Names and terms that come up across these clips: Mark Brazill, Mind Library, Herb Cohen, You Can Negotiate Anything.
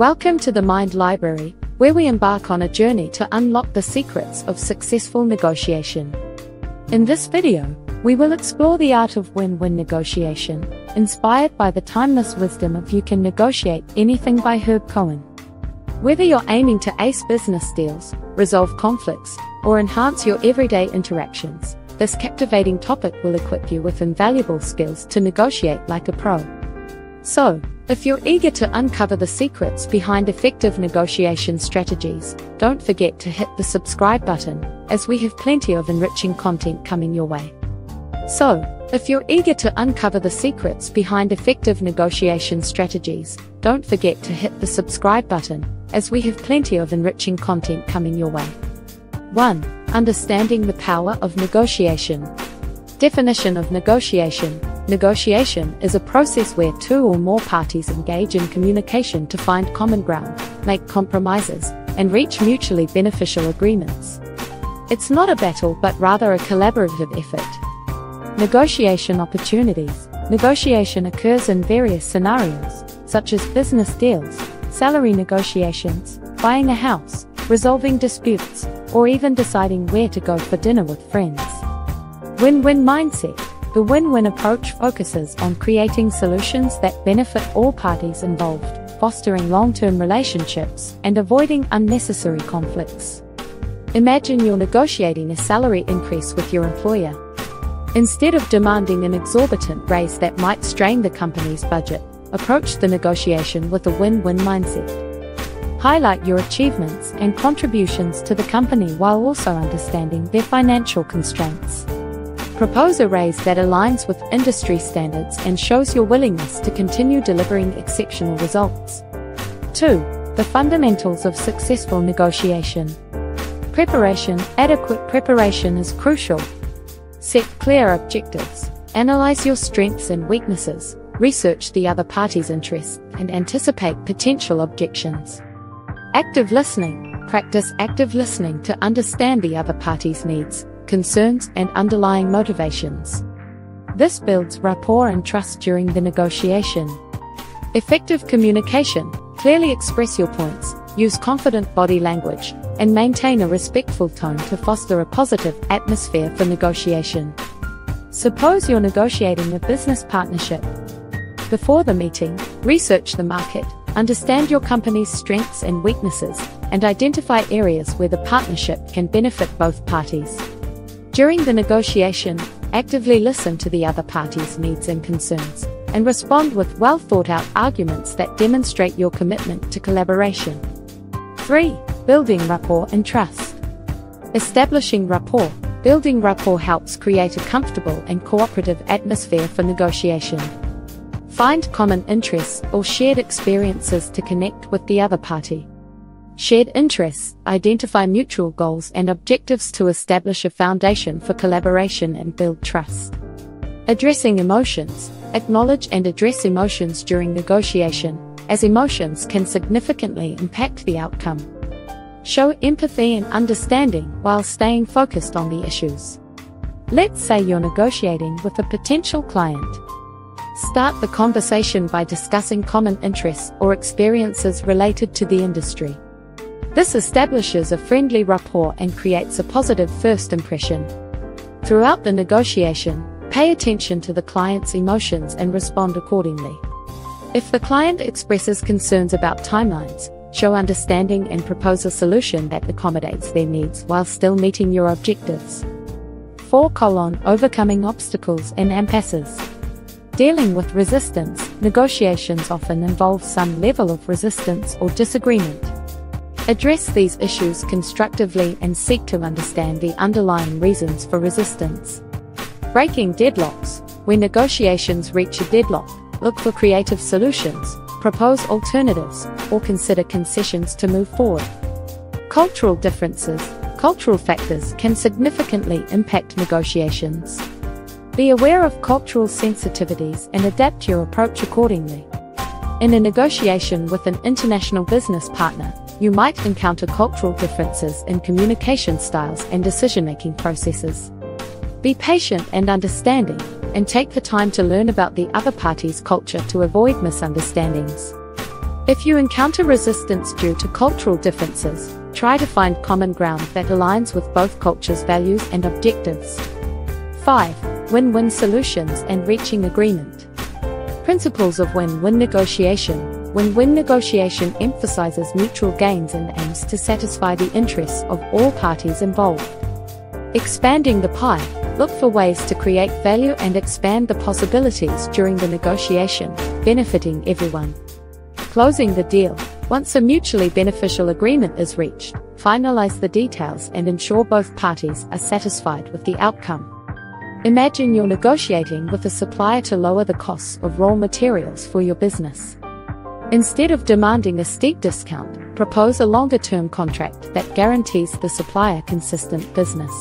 Welcome to the Mind Library, where we embark on a journey to unlock the secrets of successful negotiation. In this video, we will explore the art of win-win negotiation, inspired by the timeless wisdom of You Can Negotiate Anything by Herb Cohen. Whether you're aiming to ace business deals, resolve conflicts, or enhance your everyday interactions, this captivating topic will equip you with invaluable skills to negotiate like a pro. So, if you're eager to uncover the secrets behind effective negotiation strategies, don't forget to hit the subscribe button, as we have plenty of enriching content coming your way. So, if you're eager to uncover the secrets behind effective negotiation strategies, don't forget to hit the subscribe button, as we have plenty of enriching content coming your way. 1. Understanding the power of negotiation. Definition of negotiation. Negotiation is a process where two or more parties engage in communication to find common ground, make compromises, and reach mutually beneficial agreements. It's not a battle but rather a collaborative effort. Negotiation opportunities. Negotiation occurs in various scenarios, such as business deals, salary negotiations, buying a house, resolving disputes, or even deciding where to go for dinner with friends. Win-win mindset. The win-win approach focuses on creating solutions that benefit all parties involved, fostering long-term relationships, and avoiding unnecessary conflicts. Imagine you're negotiating a salary increase with your employer. Instead of demanding an exorbitant raise that might strain the company's budget, approach the negotiation with a win-win mindset. Highlight your achievements and contributions to the company while also understanding their financial constraints. Propose a raise that aligns with industry standards and shows your willingness to continue delivering exceptional results. 2. The fundamentals of successful negotiation. Preparation. Adequate preparation is crucial. Set clear objectives, analyze your strengths and weaknesses, research the other party's interests, and anticipate potential objections. Active listening. Practice active listening to understand the other party's needs, concerns, and underlying motivations. This builds rapport and trust during the negotiation. Effective communication. Clearly express your points, use confident body language, and maintain a respectful tone to foster a positive atmosphere for negotiation. Suppose you're negotiating a business partnership. Before the meeting, research the market, understand your company's strengths and weaknesses, and identify areas where the partnership can benefit both parties. During the negotiation, actively listen to the other party's needs and concerns, and respond with well-thought-out arguments that demonstrate your commitment to collaboration. 3. Building rapport and trust. Establishing rapport. Building rapport helps create a comfortable and cooperative atmosphere for negotiation. Find common interests or shared experiences to connect with the other party. Shared interests. Identify mutual goals and objectives to establish a foundation for collaboration and build trust. Addressing emotions. Acknowledge and address emotions during negotiation, as emotions can significantly impact the outcome. Show empathy and understanding while staying focused on the issues. Let's say you're negotiating with a potential client. Start the conversation by discussing common interests or experiences related to the industry. This establishes a friendly rapport and creates a positive first impression. Throughout the negotiation, pay attention to the client's emotions and respond accordingly. If the client expresses concerns about timelines, show understanding and propose a solution that accommodates their needs while still meeting your objectives. 4. Overcoming obstacles and impasses. Dealing with resistance. Negotiations often involve some level of resistance or disagreement. Address these issues constructively and seek to understand the underlying reasons for resistance. Breaking deadlocks. When negotiations reach a deadlock, look for creative solutions, propose alternatives, or consider concessions to move forward. Cultural differences. Cultural factors can significantly impact negotiations. Be aware of cultural sensitivities and adapt your approach accordingly. In a negotiation with an international business partner, you might encounter cultural differences in communication styles and decision-making processes. Be patient and understanding, and take the time to learn about the other party's culture to avoid misunderstandings. If you encounter resistance due to cultural differences, try to find common ground that aligns with both cultures' values and objectives. 5. Win-win solutions and reaching agreement. Principles of win-win negotiation. Win-win negotiation emphasizes mutual gains and aims to satisfy the interests of all parties involved. Expanding the pie. Look for ways to create value and expand the possibilities during the negotiation, benefiting everyone. Closing the deal. Once a mutually beneficial agreement is reached, finalize the details and ensure both parties are satisfied with the outcome. Imagine you're negotiating with a supplier to lower the costs of raw materials for your business. Instead of demanding a steep discount, propose a longer-term contract that guarantees the supplier consistent business.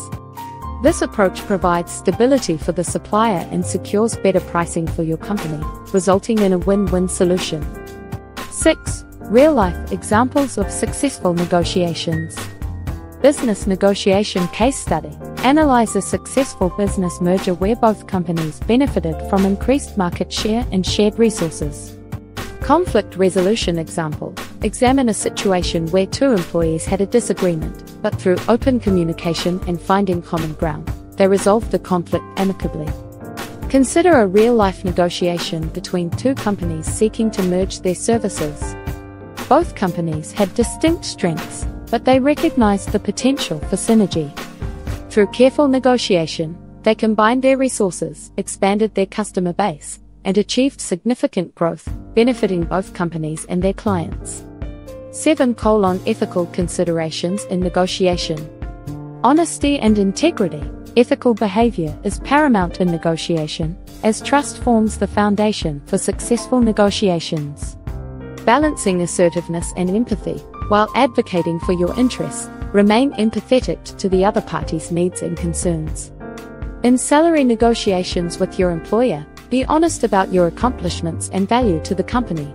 This approach provides stability for the supplier and secures better pricing for your company, resulting in a win-win solution. 6. Real-life examples of successful negotiations. Business negotiation case study. Analyze a successful business merger where both companies benefited from increased market share and shared resources. Conflict resolution example. Examine a situation where two employees had a disagreement, but through open communication and finding common ground, they resolved the conflict amicably. Consider a real-life negotiation between two companies seeking to merge their services. Both companies had distinct strengths, but they recognized the potential for synergy. Through careful negotiation, they combined their resources, expanded their customer base, and achieved significant growth, benefiting both companies and their clients. 7. Ethical considerations in negotiation. Honesty and integrity. Ethical behavior is paramount in negotiation, as trust forms the foundation for successful negotiations. Balancing assertiveness and empathy, while advocating for your interests, remain empathetic to the other party's needs and concerns. In salary negotiations with your employer, be honest about your accomplishments and value to the company.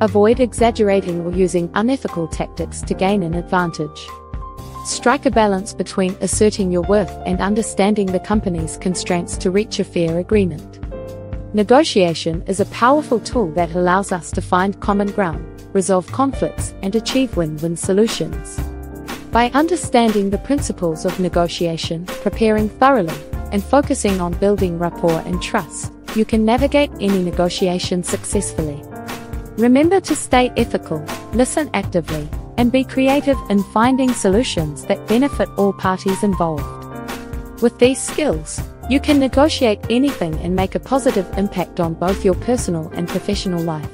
Avoid exaggerating or using unethical tactics to gain an advantage. Strike a balance between asserting your worth and understanding the company's constraints to reach a fair agreement. Negotiation is a powerful tool that allows us to find common ground, resolve conflicts, and achieve win-win solutions. By understanding the principles of negotiation, preparing thoroughly, and focusing on building rapport and trust, you can navigate any negotiation successfully. Remember to stay ethical, listen actively, and be creative in finding solutions that benefit all parties involved. With these skills, you can negotiate anything and make a positive impact on both your personal and professional life.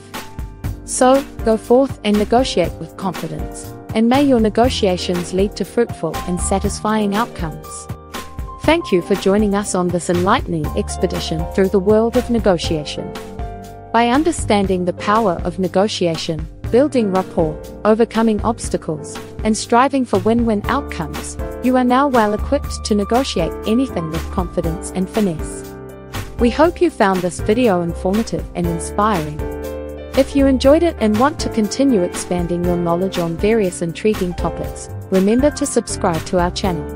So, go forth and negotiate with confidence, and may your negotiations lead to fruitful and satisfying outcomes. Thank you for joining us on this enlightening expedition through the world of negotiation. By understanding the power of negotiation, building rapport, overcoming obstacles, and striving for win-win outcomes, you are now well equipped to negotiate anything with confidence and finesse. We hope you found this video informative and inspiring. If you enjoyed it and want to continue expanding your knowledge on various intriguing topics, remember to subscribe to our channel.